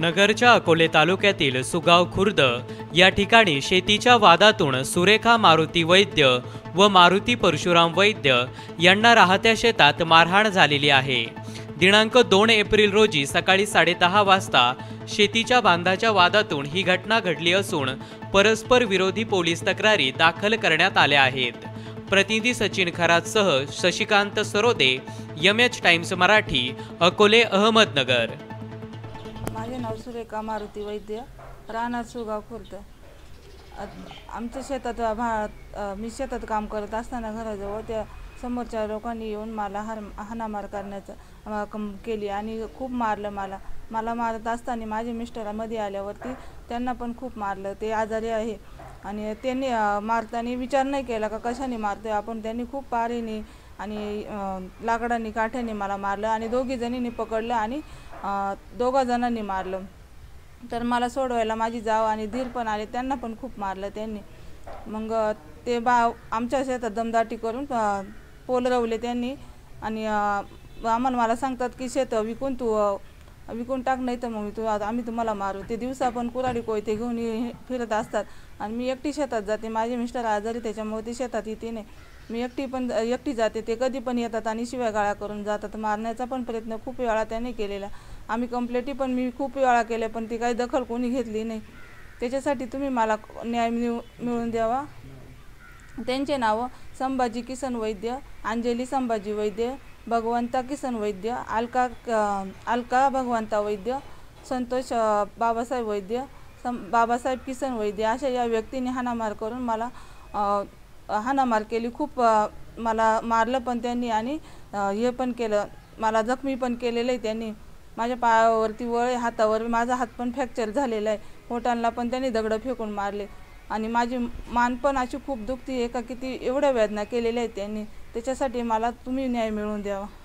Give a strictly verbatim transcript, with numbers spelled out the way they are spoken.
नगरच्या अकोले तालुक्यातील सुगाव खुर्द या ठिकाणी शेतीच्या वादातून सुरेखा मारुती वैद्य व मारुती परशुराम वैद्य यांना राहत्या शेतात मारहाण झालेली आहे। दिनांक दोन एप्रिल रोजी सकाळी साडेदहा वाजता शेतीच्या बांधाच्या वादातून ही घटना घडली असून परस्पर विरोधी पोलीस तक्रारी दाखल करण्यात आल्या आहेत। प्रतिनिधी सचिन खरात सह शशिकांत सरोदे, एमएच टाइम्स मराठी, अकोले, अहमदनगर। माझे नाव सुरेखा मारुती वैद्य, राहणार सुगाव खुर्द। आमच्या शेतात मी शेतात काम करत असताना घराजवळ त्या समोरच्या लोकांनी येऊन मला हाणामार करण्याचा केली आणि खूप मारलं। मला मला मारत असताना माझे मिस्टर मध्ये आल्यावरती त्यांना पण खूप मारलं। ते आजारी आहे आणि त्यांनी मारताना विचार नाही केला का कशाने मारतोय आपण। त्यांनी खूप पारेने आणि लाकडांनी काठ्याने मला मारलं आणि दोघी जणींनी पकडलं आणि दोघा जणांनी मारलं। तर मला सोडवायला माझी जाव आणि धीर पण आले, त्यांना पण खूप मारलं त्यांनी। मग ते बा आमच्या शेतात दमदाटी करून पोल रवले त्यांनी आणि आम्हाला मला सांगतात की शेत विकून तू विकून टाक, नाही तर मग तू आम्ही तुम्हाला मारू। ते दिवसा पण कुराडी कोयते घेऊन फिरत असतात आणि मी एकटी शेतात जाते। माझे मिस्टर आजारी त्याच्यामुळे ते शेतात येते नाही, मी एकटी पण एकटी जाते। ते कधी पण येतात आणि शिव्यागाळ्या करून जातात। मारण्याचा पण प्रयत्न खूप वेळा त्याने केलेला, आम्ही कंप्लेंटी पण मी खूप वेळा केल्या पण ती काही दखल कोणी घेतली नाही। त्याच्यासाठी तुम्ही मला न्याय मिळवून द्यावा। त्यांचे नाव संभाजी किसन वैद्य, अंजली संभाजी वैद्य, भगवंता किसन वैद्य, अलका अलका भगवंता वैद्य, संतोष बाबासाहेब वैद्य, बाबासाहेब किसन वैद्य अशा या व्यक्तीने हाणामार करून मला हाणामार केली। खूप मला मारलं पण त्यांनी आणि हे पण केलं, मला जखमी पण केलेलं आहे त्यांनी। माझ्या पायावरती वळ हातावर माझा हात पण फ्रॅक्चर झालेला आहे। होटांना पण त्यांनी दगडं फेकून मारले आणि माझी मान पण अशी खूप दुखती आहे का किती एवढ्या वेदना केलेल्या आहेत त्यांनी। त्याच्यासाठी मला तुम्ही न्याय मिळवून द्यावा।